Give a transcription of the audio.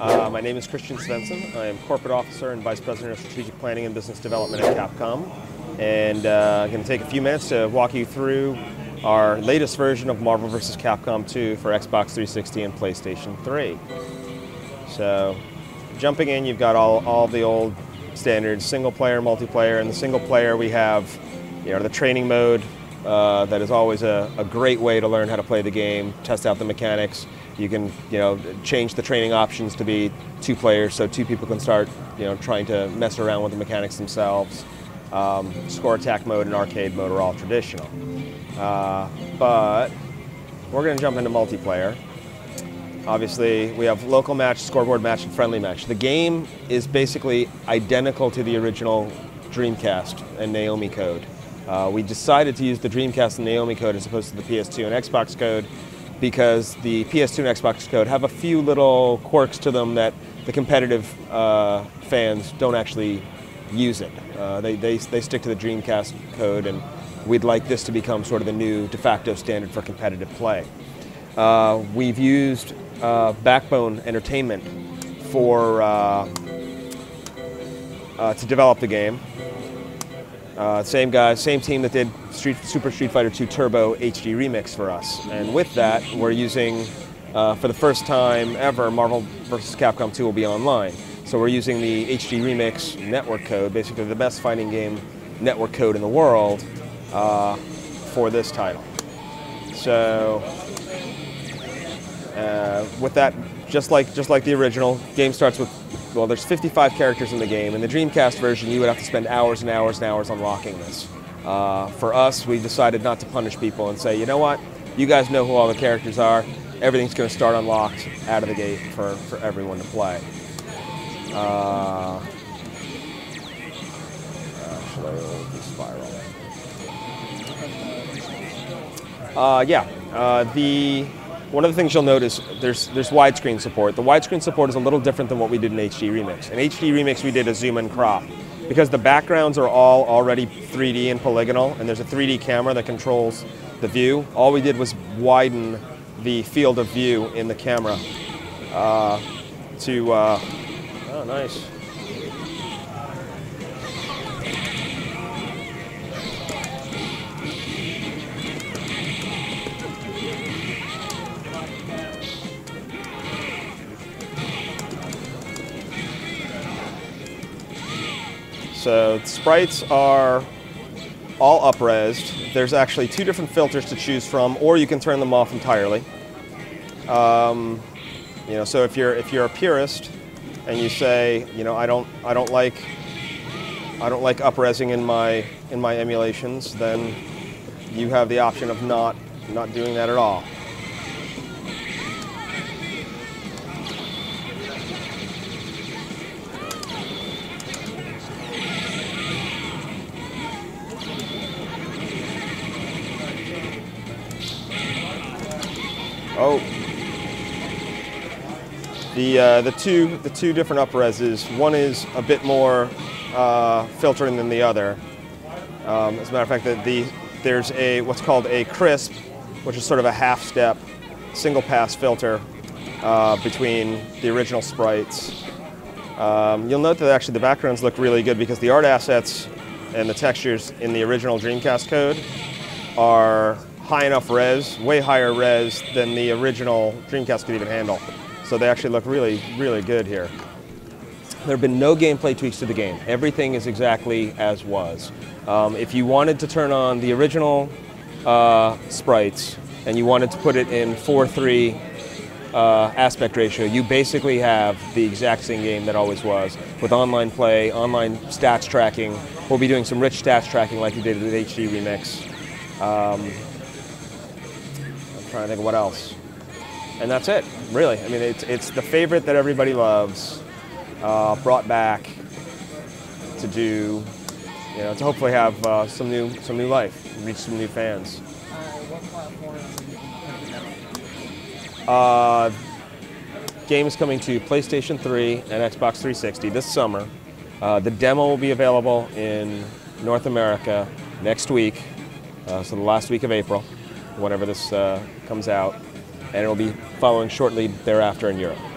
My name is Christian Svensson. I am Corporate Officer and Vice President of Strategic Planning and Business Development at Capcom. And I'm going to take a few minutes to walk you through our latest version of Marvel vs. Capcom 2 for Xbox 360 and PlayStation 3. So, jumping in, you've got all the old standards, single player, multiplayer. In the single player, we have the training mode. That is always a great way to learn how to play the game, test out the mechanics. You can, change the training options to be two players, so two people can start, trying to mess around with the mechanics themselves. Score attack mode and arcade mode are all traditional. But we're going to jump into multiplayer. Obviously, we have local match, scoreboard match, and friendly match. The game is basically identical to the original Dreamcast and Naomi code. We decided to use the Dreamcast and Naomi code as opposed to the PS2 and Xbox code because the PS2 and Xbox code have a few little quirks to them that the competitive fans don't actually use it. They stick to the Dreamcast code, and we'd like this to become sort of the new de facto standard for competitive play. We've used Backbone Entertainment for to develop the game. Same guys, same team that did Super Street Fighter 2 Turbo HD Remix for us. And with that, we're using, for the first time ever, Marvel vs. Capcom 2 will be online. So we're using the HD Remix network code, basically the best fighting game network code in the world, for this title. So, with that, just like the original, game starts with, well, there's 55 characters in the game. In the Dreamcast version, you would have to spend hours and hours and hours unlocking this. For us, we decided not to punish people and say, you know what, you guys know who all the characters are. Everything's going to start unlocked out of the gate for everyone to play. One of the things you'll notice, there's widescreen support. The widescreen support is a little different than what we did in HD Remix. In HD Remix, we did a zoom and crop. Because the backgrounds are all already 3D and polygonal, and there's a 3D camera that controls the view, all we did was widen the field of view in the camera oh, nice. So the sprites are all up-resed. There's actually two different filters to choose from, or you can turn them off entirely. So if you're a purist and you say, I don't like up-resing in my emulations, then you have the option of not doing that at all. Oh, the two different up-reses. One is a bit more filtering than the other. As a matter of fact, there's a what's called a crisp, which is sort of a half-step single-pass filter between the original sprites. You'll note that actually the backgrounds look really good because the art assets and the textures in the original Dreamcast code are high enough res, way higher res than the original Dreamcast could even handle. So they actually look really, really good here. There have been no gameplay tweaks to the game. Everything is exactly as was. If you wanted to turn on the original sprites and you wanted to put it in 4:3 aspect ratio, you basically have the exact same game that always was, with online play, online stats tracking. We'll be doing some rich stats tracking like we did with HD Remix. Trying to think of what else, and that's it, really. I mean, it's the favorite that everybody loves, brought back to do, to hopefully have some new life, reach some new fans. Game is coming to PlayStation 3 and Xbox 360 this summer. The demo will be available in North America next week, so the last week of April, whenever this comes out, and it'll be following shortly thereafter in Europe.